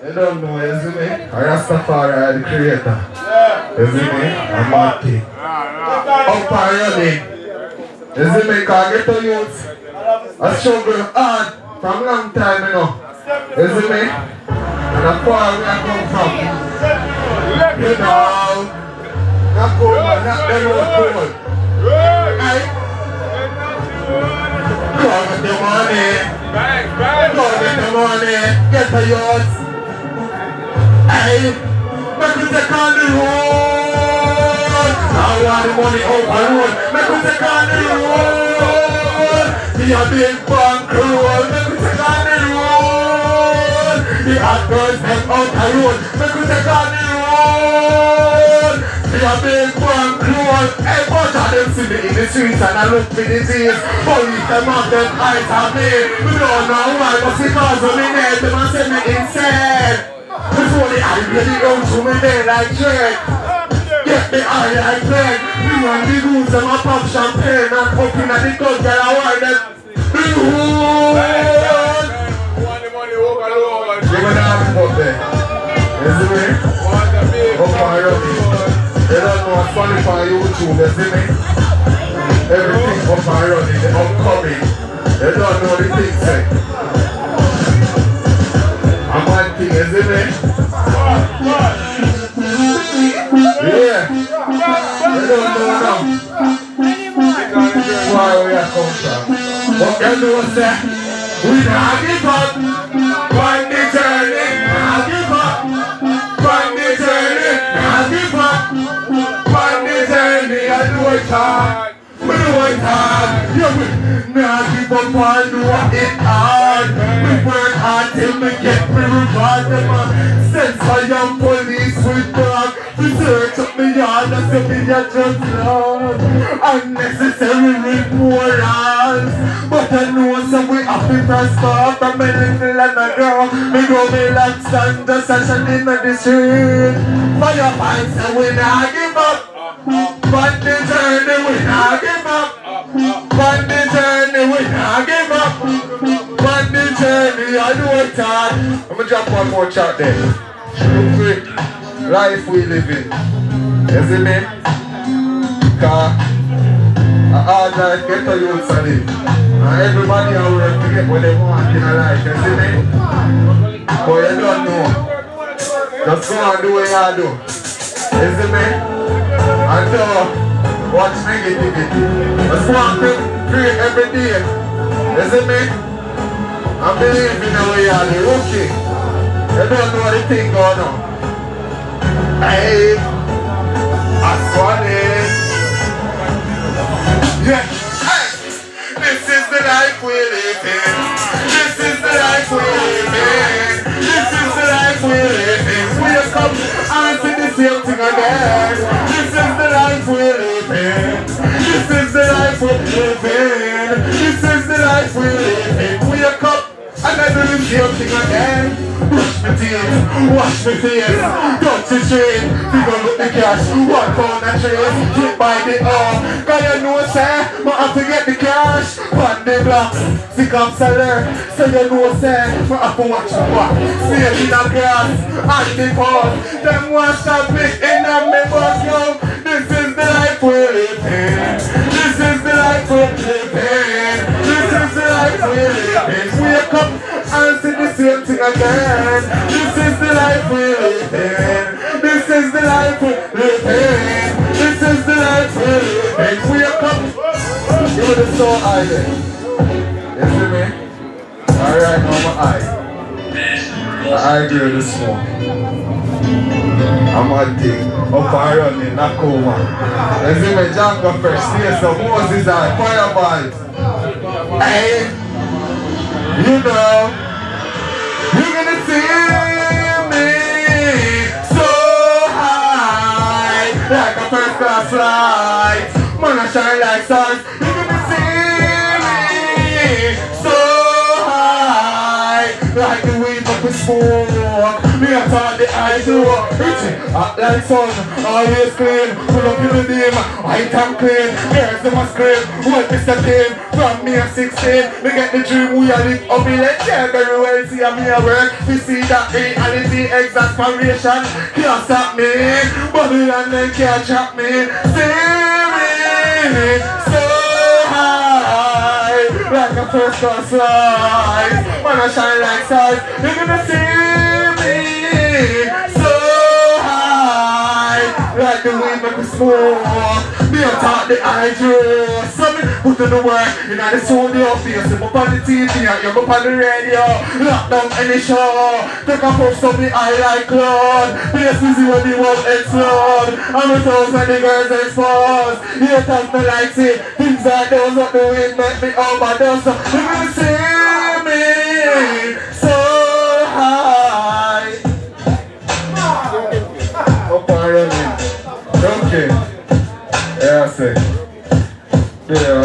I don't know, isn't it? Rastafari, the creator. Yeah. Isn't it? I'm happy. Up and running. Isn't it? I get to use. I struggle hard from long time, you know. Isn't it? And that's far where I come from. You know. Not cold, not them old cold. Right? Call in the morning. Call in the morning. Get to yours. Hey, make we take on the road. I want the money over the road. Make we take on the road. The big bank road. Make we take on the road. The hot girls them out the road. Make we take on the road. The big bank road. Hey, bunch of them see me in the streets and I look for the tears. Police them off them eyes on me. We don't know why, but because of me name, they must send me insane. Before the eye really goes to me there like Drake. Get the eye like Drake. We want the rules and I pop champagne and fucking at the club that I want them. The rules! We want the money walk alone. We're gonna have it up there. You see me? Up and running. They don't know what's funny for YouTube, you see me? Everything up and running, the upcoming. They don't know the things like. Thing, isn't it? Yeah. I don't know now. Why we are come from? But everyone say, we don't give up. Find the journey, don't give up. Find the journey, don't give up. Find the journey, I do it hard. We do it hard. Yeah, we don't give up on doing it hard. We work hard till we get reward them a sense I am police with dog. We search up me yard as if we are just love. Unnecessary reporters. But I know some we have to stop. I'm a little and a girl. Me go me like Sandra Sasha in the street. Fire fights and we not give up. But the journey we not give up. But the journey we not give up. But the journey, I know it's hard. I'm gonna drop one more chart there. Look quick, life we live in. You see me? Car. A hard life, get to use and live. And everybody out there to get what they want in a life, you see me? But you don't know. Just go and do what you do. You see me? And don't watch negativity. Just go and create every day. You see me? I believe in the way I do, okay? You don't know the thing going on. Hey, I swan it. Yeah, hey! This is the life we live in. This is the life we live in. This is the life we live in. We just come and see the same thing again. This is the life we live in. This is the life we live in. This is the life we live in. We just come. I never do the same thing again. Brush my teeth, wash my face, touch the chain, pick up the cash, walk on the train, get by the arm. Cause you know say, I have to get the cash. Pan the blocks, sick up seller. So you know say, I have to watch the back. Stay in the grass, and the pond. Them wash the big in the member club. This is the life we live in. This is the life we live in. This is the life we live in. And see the same thing again. This is the life we live in. This is the life we live in. This is the life we live in. We are coming. You're the soul island. You see me? Alright, now my eye. My eye girl is small. I'm on thing. Up and running, not cool man. You see me, Django Fresh, Taste of Moses and Fireball. Hey! You know, you're gonna see me so high, like a first class flight. Man, I shine like stars. You're gonna see me so high. up with smoke. Me a turn the eyes to work. Richie, hot like sun, always clean. Pull up in the name, white and clean. Here's the mask cream, what is the game? From me at 16, we get the dream. We a live up in it, yeah, very well. See a me a work, we see that reality. Exasperation, can't stop me. Babylon then can't trap me. See me, so like a first class light, wanna shine like stars. You're gonna see me so high, like the wind make me smoke. Me attack the hydro, so me put in the work. You know the studio, face him up on the TV and you up on the radio. Lock down any show, take a puff so me I like cloud. Place me see when the world explode. I'm a thousand the girls exposed. You talk me like see things like those up the wind make me overdose. So you can see me so high. Up on the wind. Okay. Yeah, I see. Yeah.